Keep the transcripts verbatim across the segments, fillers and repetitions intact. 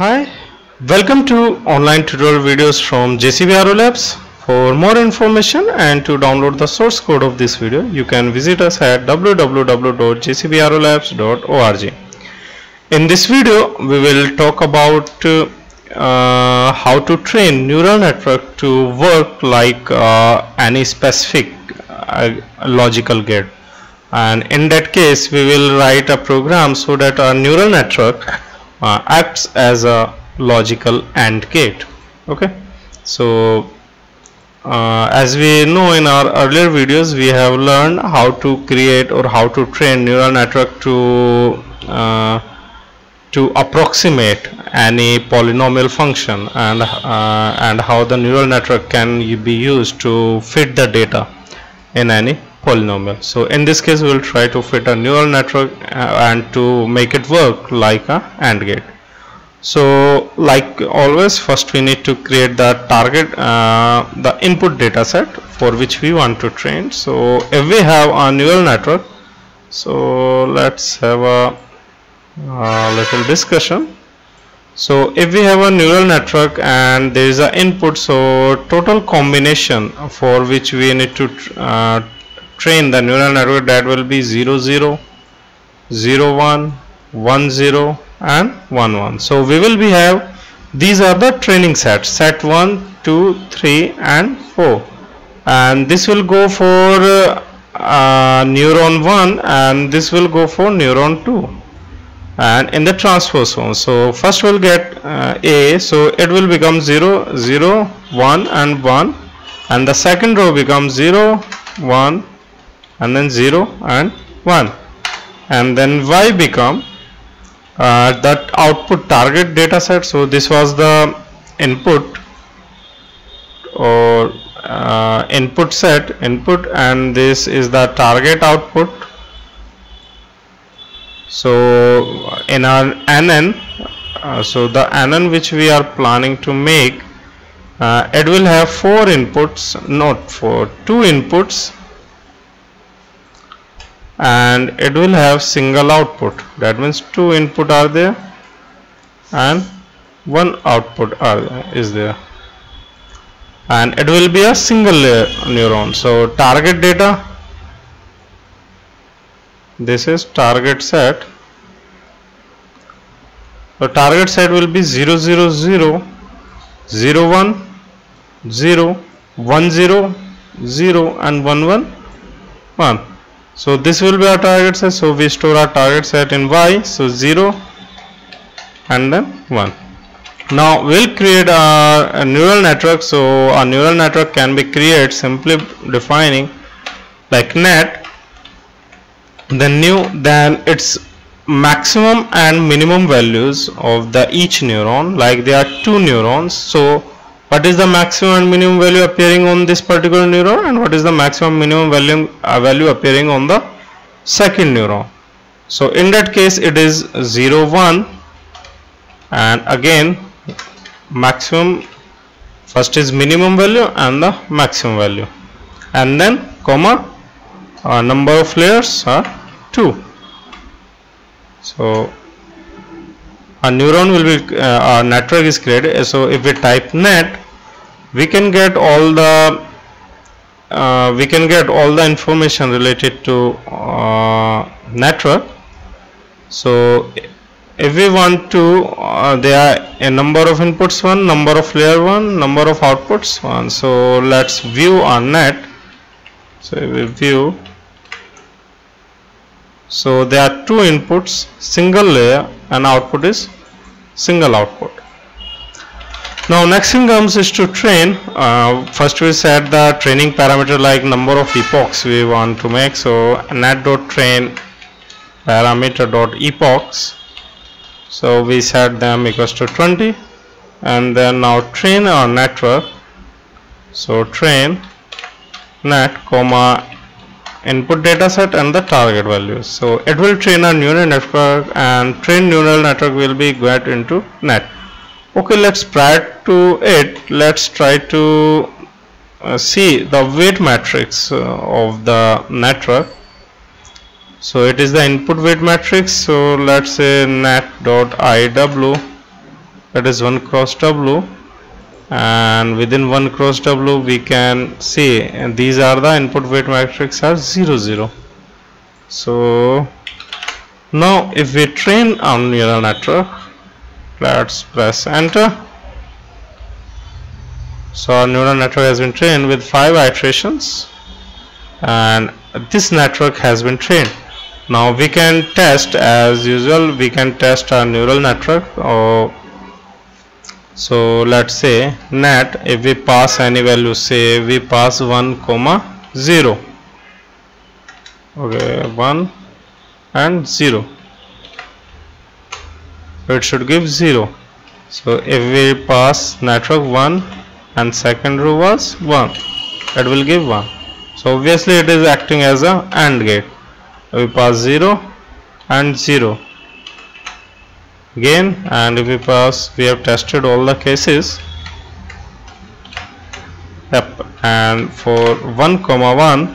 Hi, welcome to online tutorial videos from J C B R O Labs. For more information and to download the source code of this video, you can visit us at w w w dot j c b r o labs dot org. In this video, we will talk about uh, uh, how to train neural network to work like uh, any specific uh, logical gate. And in that case, we will write a program so that our neural network Uh, acts as a logical AND gate. Okay, so uh, as we know in our earlier videos, we have learned how to create or how to train neural network to uh, to approximate any polynomial function, and uh, and how the neural network can be used to fit the data in any polynomial. So in this case, we will try to fit a neural network uh, and to make it work like a AND gate. So like always, first we need to create the target, uh, the input data set for which we want to train. So if we have a neural network, so let's have a, a little discussion. So if we have a neural network and there is an input, so total combination for which we need to uh, train the neural network, that will be zero zero, zero one, one zero and one one. So we will be have, these are the training sets, set one, two, three and four, and this will go for uh, uh, neuron one, and this will go for neuron two, and in the transposome. So first we'll get uh, A, so it will become zero, zero, one and one, and the second row becomes zero, one, and then zero and one, and then Y become uh, that output target data set. So this was the input or uh, input set input, and this is the target output. So in our N N, uh, so the N N which we are planning to make, uh, it will have four inputs, not for two inputs, and it will have single output. That means two input are there and one output are, is there, and it will be a single layer neuron. So target data, this is target set. The target set will be zero zero zero, zero one, zero, one zero, zero and one one one. So this will be our target set. So we store our target set in Y. So zero and then one. Now we'll create our, a neural network. So our neural network can be created simply defining like net, then new, then its maximum and minimum values of the each neuron. Like there are two neurons, so what is the maximum and minimum value appearing on this particular neuron, and what is the maximum minimum value, uh, value appearing on the second neuron. So in that case, it is zero, one, and again maximum, first is minimum value and the maximum value, and then comma, uh, number of layers are two. So a neuron will be, uh, our network is created. So if we type net, we can get all the uh, we can get all the information related to uh, network. So if we want to, uh, there are a number of inputs one, number of layer one, number of outputs one. So let's view our net. So if we view, so there are two inputs, single layer, and output is single output. Now next thing comes is to train. Uh, first we set the training parameter like number of epochs we want to make. So net.train parameter.epochs, so we set them equals to twenty, and then now train our network. So train net comma input data set and the target values. So it will train a neural network, and train neural network will be get into net. Okay, let's prior to it, let's try to uh, see the weight matrix uh, of the network. So it is the input weight matrix. So let's say net.iw that is one cross W, and within one cross W we can say, and these are the input weight matrix are zero zero. So now if we train on neural network, let's press enter. So our neural network has been trained with five iterations, and this network has been trained. Now we can test, as usual we can test our neural network. Or so let's say net, if we pass any value, say we pass one comma zero, okay, one and zero, it should give zero. So if we pass network one and second row was one, that will give one. So obviously it is acting as a AND gate. We pass zero and zero again, and if we pass, we have tested all the cases. Yep. And for one comma one,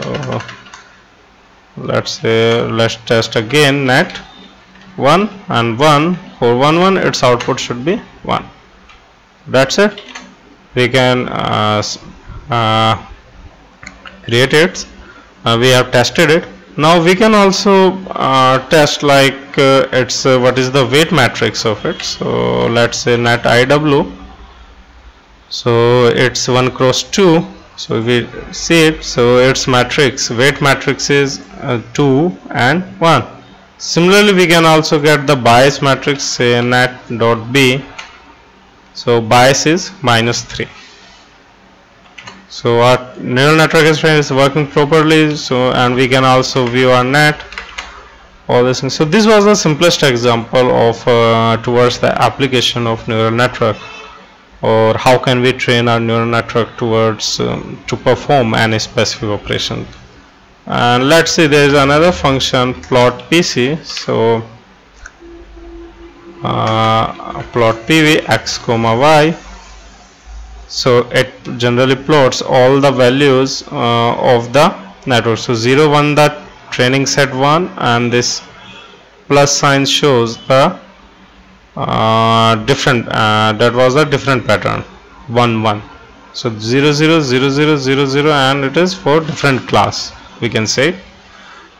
uh, let's say, let's test again net one and one. For one one, its output should be one. That's it. We can uh, uh, create it. Uh, we have tested it. Now we can also uh, test like uh, it's uh, what is the weight matrix of it. So let's say net I W, so it's one cross two. So we see it, so its matrix, weight matrix is uh, two and one. Similarly we can also get the bias matrix, say net dot B, so bias is minus three. So our neural network is working properly. So, and we can also view our net, all this thing. So this was the simplest example of uh, towards the application of neural network, or how can we train our neural network towards um, to perform any specific operation. And let's see, there is another function plot P C. So uh, plot P V x comma y. So it generally plots all the values uh, of the network. So zero one, the training set one, and this plus sign shows the uh, different uh, that was a different pattern one one. So zero zero zero zero zero zero, and it is for different class, we can say.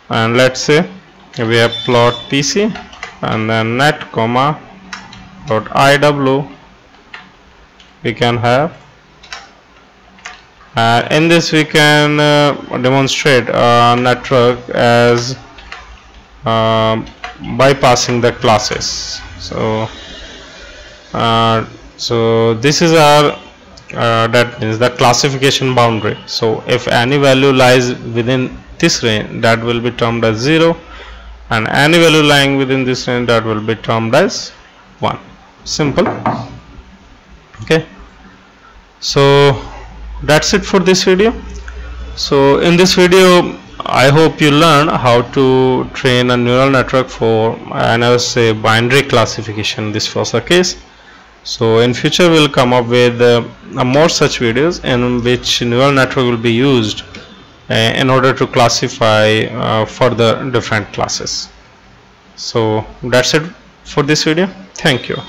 And let's say we have plot P C and then net comma dot I W. We can have uh, in this we can uh, demonstrate uh, network as uh, bypassing the classes. So uh, so this is our uh, that means the classification boundary. So if any value lies within this range, that will be termed as zero, and any value lying within this range, that will be termed as one. Simple. Okay, so that's it for this video. So in this video, I hope you learn how to train a neural network for, and I will say, binary classification. This was the case. So in future we'll come up with uh, more such videos in which neural network will be used uh, in order to classify uh, further different classes. So that's it for this video. Thank you.